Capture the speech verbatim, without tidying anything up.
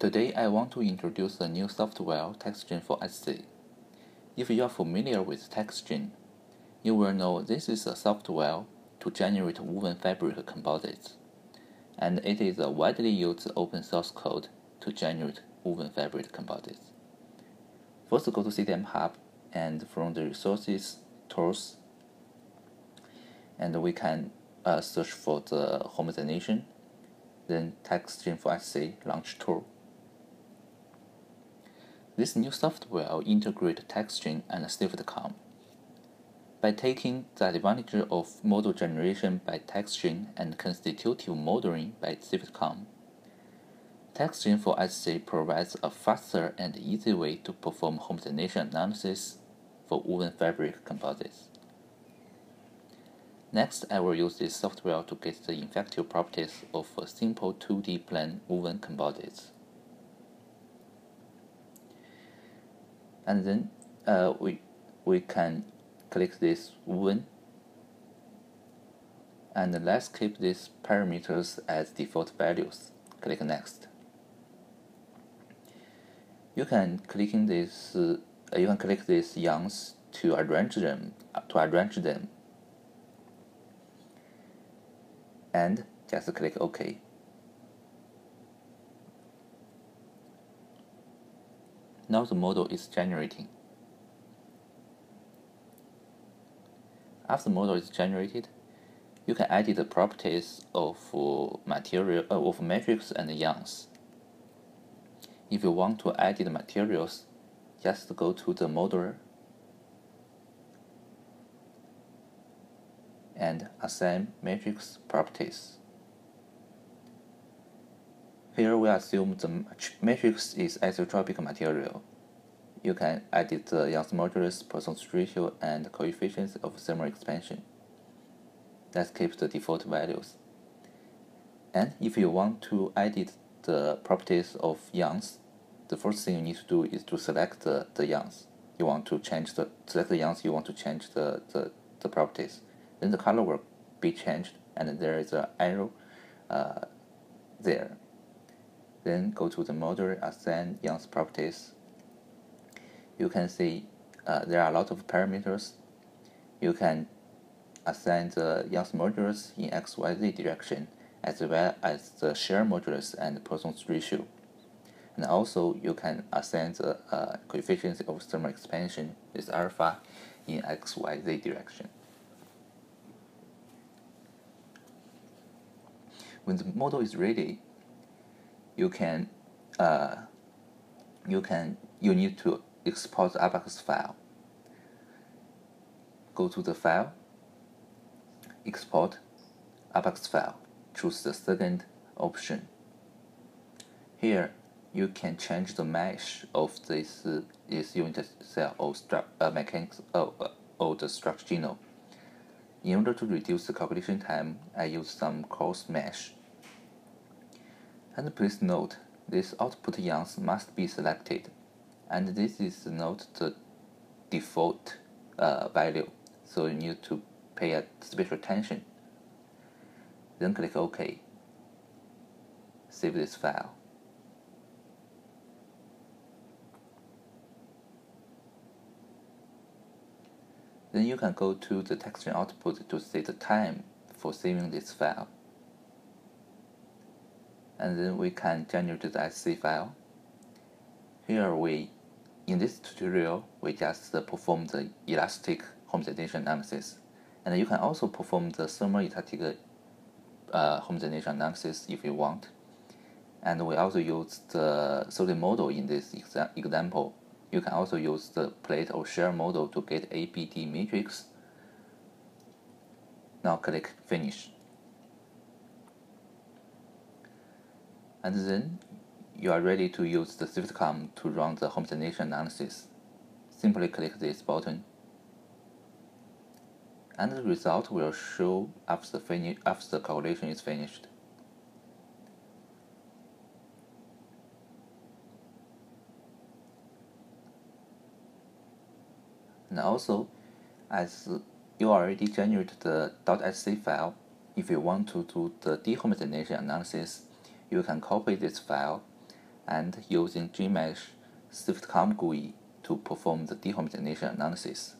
Today I want to introduce a new software, TexGen four S C. If you are familiar with TexGen, you will know this is a software to generate woven fabric composites, and it is a widely used open source code to generate woven fabric composites. First, go to C D M Hub, and from the resources tools, and we can uh, search for the homogenization, then TexGen four S C launch tool. This new software will integrate TexGen and SwiftComp. By taking the advantage of model generation by TexGen and constitutive modeling by SwiftComp, TexGen four S C provides a faster and easy way to perform homogenization analysis for woven fabric composites. Next, I will use this software to get the effective properties of a simple two D plane woven composites. And then uh, we, we can click this woven, and let's keep these parameters as default values. Click next. You can clicking this uh, you can click these yarns to arrange them to arrange them and just click OK. Now the model is generating. After the model is generated, you can edit the properties of uh, material uh, of matrix and yarns. If you want to edit materials, just go to the modeler and assign matrix properties. Here we assume the matrix is isotropic material. You can edit the Young's modulus, Poisson's ratio, and coefficients of thermal expansion. Let's keep the default values. And if you want to edit the properties of Young's, the first thing you need to do is to select the, the Young's. You want to change the select the Young's. You want to change the, the the properties. Then the color will be changed, and there is an arrow uh, there. Then go to the model, assign Young's properties. You can see uh, there are a lot of parameters. You can assign the Young's modulus in X Y Z direction, as well as the shear modulus and Poisson's ratio. And also, you can assign the uh, coefficients of thermal expansion with alpha in X Y Z direction. When the model is ready, you can uh, you can you need to export the ABAX file. Go to the file, export ABAX file, choose the second option. Here you can change the mesh of this, uh, this unit cell or, uh, mechanics, uh, or the structure genome. In order to reduce the calculation time, I use some coarse mesh. And please note, these output yarns must be selected. And this is not the default uh, value, so you need to pay a special attention. Then click OK. Save this file. Then you can go to the TexGen output to see the time for saving this file. And then we can generate the S C file. Here we, in this tutorial, we just perform the elastic homogenization analysis, and you can also perform the thermoelastic uh, homogenization analysis if you want. And we also use the solid model in this exa example. You can also use the plate or shear model to get A B D matrix. Now click Finish, and then you are ready to use the SwiftComp to run the homogenization analysis. Simply click this button, and the result will show after the, after the calculation is finished. And also, as you already generated the .sc file, if you want to do the dehomogenization analysis, you can copy this file and using GMesh SwiftComp G U I to perform the dehomogenization analysis.